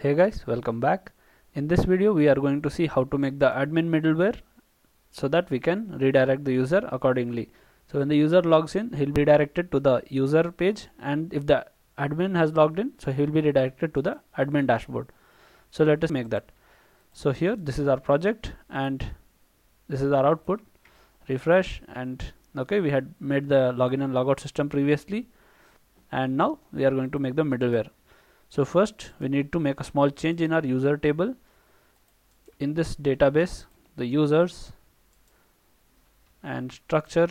Hey guys, welcome back. In this video we are going to see how to make the admin middleware so that we can redirect the user accordingly. So when the user logs in, he'll be redirected to the user page, and if the admin has logged in, so he'll be redirected to the admin dashboard. So let us make that. So here this is our project and this is our output. Refresh and okay, we had made the login and logout system previously, and now we are going to make the middleware. So first we need to make a small change in our user table. In this database, the users and structure,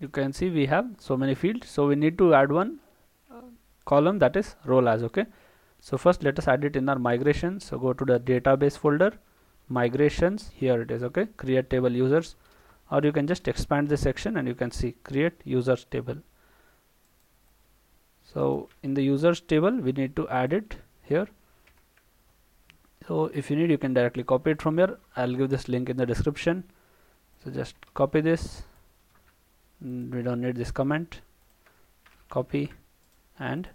you can see we have so many fields, so we need to add one column, that is role as. Okay, so first let us add it in our migrations. So go to the database folder, migrations, here it is. Okay, create table users, or you can just expand this section and you can see create users table. So in the users table we need to add it here. So if you need, you can directly copy it from here. I'll give this link in the description, so just copy this, we don't need this comment, copy and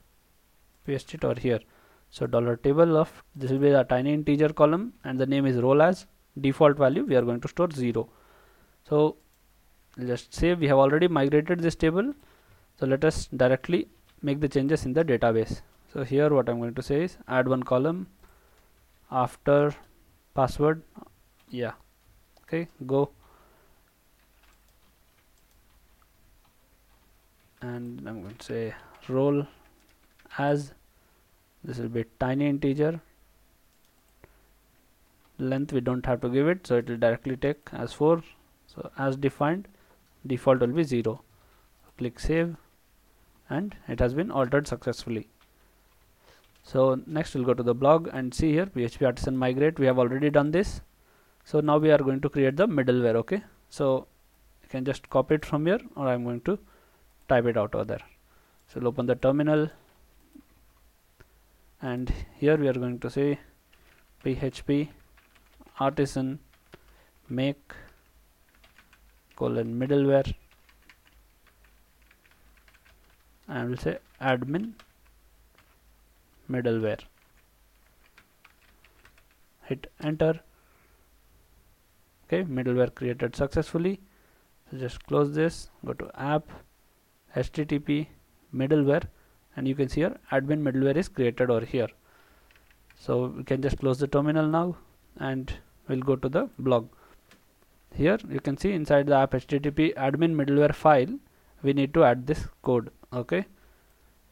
paste it over here. So dollar table of, this will be a tiny integer column and the name is role as, default value we are going to store 0. So just say we have already migrated this table, so let us directly make the changes in the database. So here what I'm going to say is add one column after password. Yeah, okay, go, and I'm going to say role as, this will be tiny integer, length we don't have to give it, so it will directly take as 4. So as defined, default will be 0. Click save, and it has been altered successfully. So next we'll go to the blog and see here php artisan migrate, we have already done this. So now we are going to create the middleware. Okay, so you can just copy it from here, or I'm going to type it out over there. So we'll open the terminal, and here we are going to say php artisan make middleware, and we'll say admin middleware, hit enter. Okay, middleware created successfully. So just close this, go to app, http middleware, and you can see here admin middleware is created over here. So we can just close the terminal now, and we'll go to the blog. Here you can see inside the app http admin middleware file we need to add this code. Okay,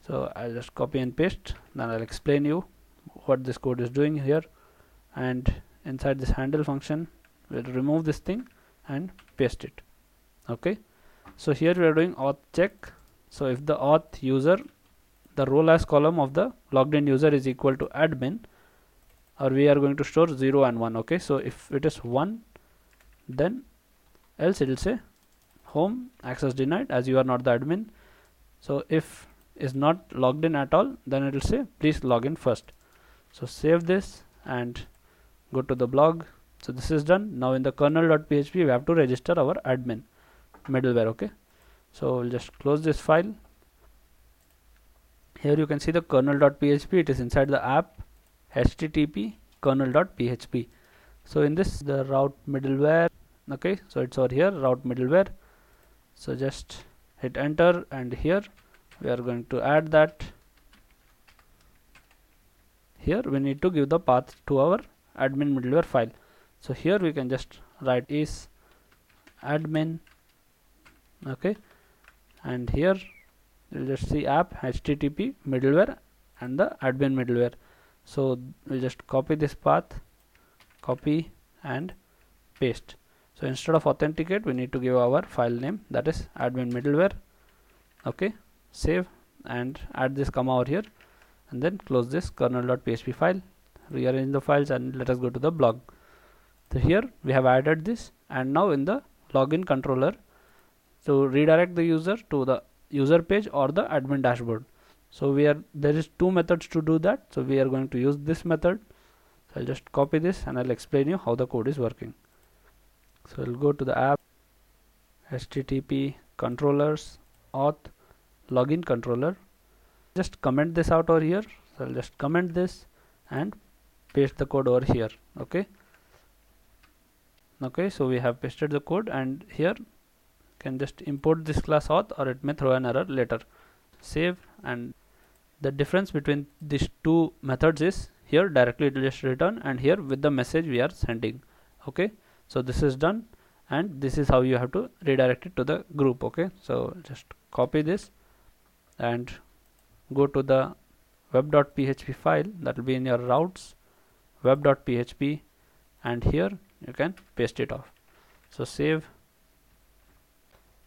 so I'll just copy and paste, then I'll explain you what this code is doing here. And inside this handle function we'll remove this thing and paste it. Okay, so here we are doing auth check. So if the auth user, the role as column of the logged in user is equal to admin, or we are going to store 0 and 1. Okay, so if it is 1, then else it will say home access denied as you are not the admin. So if is not logged in at all, then it will say please log in first. So save this and go to the blog. So this is done. Now in the kernel.php we have to register our admin middleware. Okay, so we'll just close this file. Here you can see the kernel.php, it is inside the app http kernel.php. So in this the route middleware, okay, so it's over here, route middleware. So just hit enter, and here we are going to add that. Here we need to give the path to our admin middleware file. So here we can just write is admin, okay, and here we'll just see app http middleware and the admin middleware. So we'll just copy this path, copy and paste. So instead of authenticate we need to give our file name, that is admin middleware. Okay, save and add this comma over here, and then close this kernel.php file, rearrange the files, and let us go to the blog. So here we have added this, and now in the login controller, so redirect the user to the user page or the admin dashboard. So we are, there is two methods to do that, so we are going to use this method. So I'll just copy this and I'll explain you how the code is working. So we'll go to the app http controllers auth login controller, just comment this out over here. So I'll just comment this and paste the code over here. Okay, so we have pasted the code, and here you can just import this class auth, or it may throw an error later. Save. And the difference between these two methods is, here directly it will just return, and here with the message we are sending. Okay, so this is done, and this is how you have to redirect it to the group. Okay, so just copy this and go to the web.php file that will be in your routes, web.php, and here you can paste it off. So save.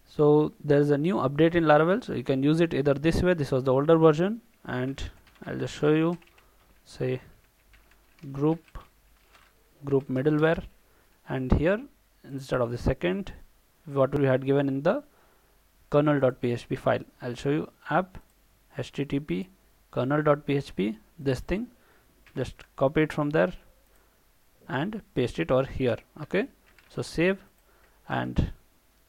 So there is a new update in Laravel, so you can use it either this way. This was the older version, and I'll just show you. Say group middleware, and here instead of the second what we had given in the kernel.php file, I'll show you app http kernel.php, this thing, just copy it from there and paste it over here. Okay, so save, and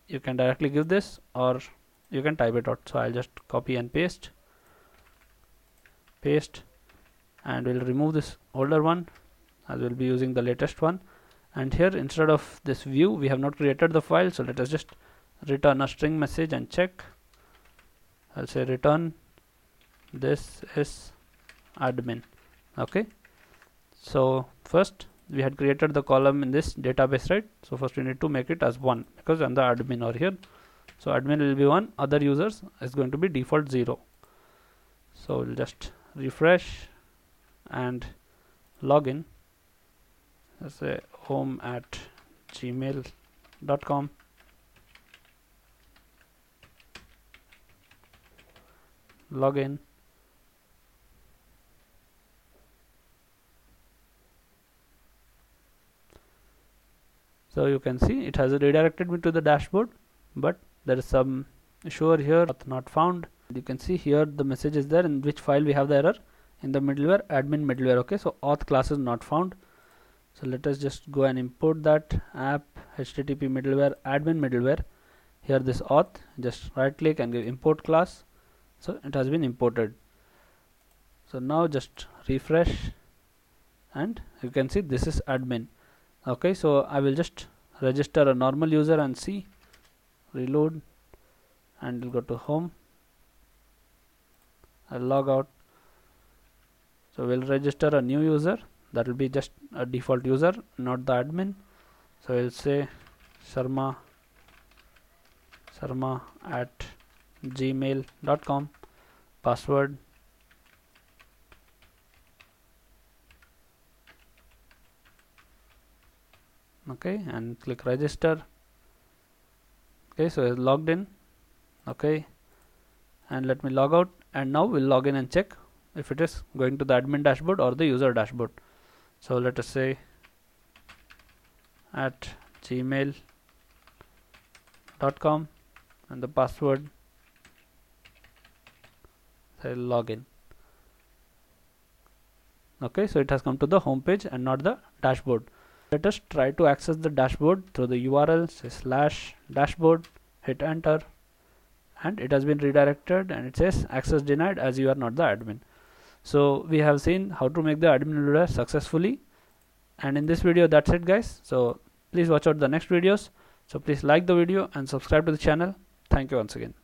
you can directly give this or you can type it out. So I'll just copy and paste, and we'll remove this older one as we'll be using the latest one. And here instead of this view we have not created the file, so let us just return a string message and check. I'll say return this is admin. Okay, so first we had created the column in this database, right? So first we need to make it as one, because I'm the admin over here, so admin will be one, other users is going to be default 0. So we'll just refresh and login. Let's say home@gmail.com, login, so you can see it has redirected me to the dashboard, but there is some issue over here, not found. You can see here the message is there in which file we have the error, in the middleware, admin middleware. Okay, so auth class is not found, so let us just go and import that app http middleware admin middleware. Here this auth, just right click and give import class, so it has been imported. So now just refresh and you can see this is admin. Okay, so I will just register a normal user and see, reload, and we'll go to home. I'll log out. So we'll register a new user, that will be just a default user, not the admin. So we'll say sharma@gmail.com, password, okay, and click register. Okay, so it's logged in. Okay, and let me log out, and now we'll log in and check if it is going to the admin dashboard or the user dashboard. So let us say @gmail.com and the password, say login. Okay, so it has come to the home page and not the dashboard. Let us try to access the dashboard through the URL, say /dashboard, hit enter, and it has been redirected, and it says access denied as you are not the admin. So we have seen how to make the admin middleware successfully, and in this video that's it, guys. So please watch out the next videos. So please like the video and subscribe to the channel. Thank you once again.